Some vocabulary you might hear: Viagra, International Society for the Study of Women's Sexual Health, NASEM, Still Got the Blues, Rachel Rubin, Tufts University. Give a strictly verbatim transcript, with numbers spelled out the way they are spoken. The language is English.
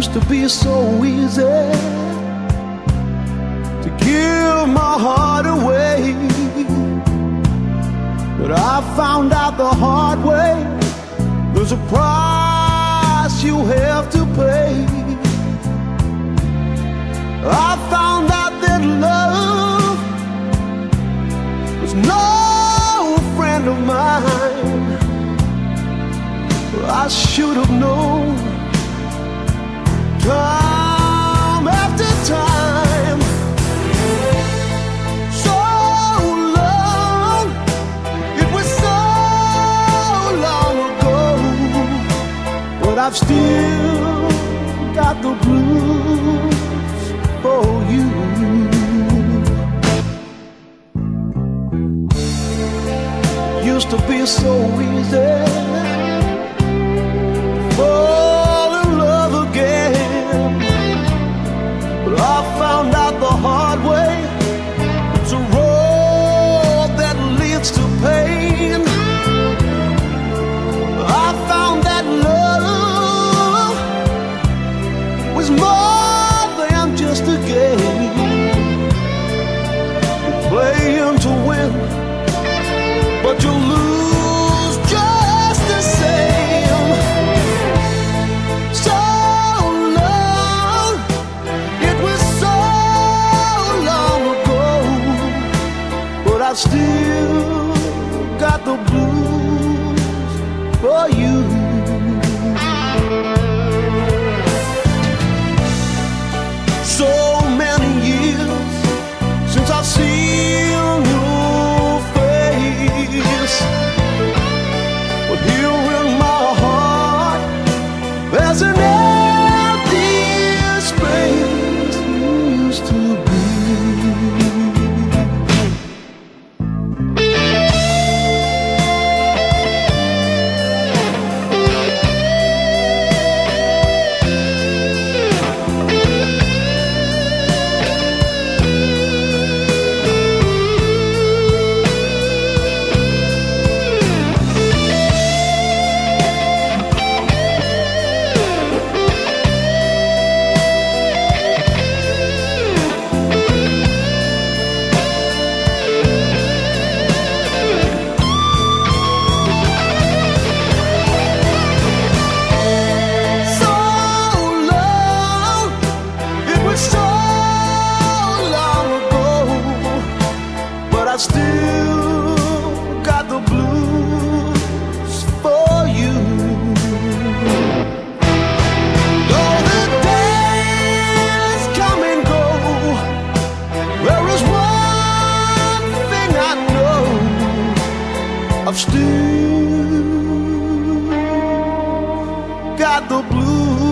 used to be so easy to give my heart away, but I found out the hard way there's a price you have to pay. I found out that love was no friend of mine. I should have known. Time after time, so long, it was so long ago, but I've still got the blues for you. Used to be so easy fall in love again, but I found out the hard way it's a road that leads to pain. I found that love was more than just a game, you're playing to win, but you'll lose just the same. I've still got the blues for you. So many years since I've seen your face, but here in my heart there's an empty space you used to be. I've still got the blues.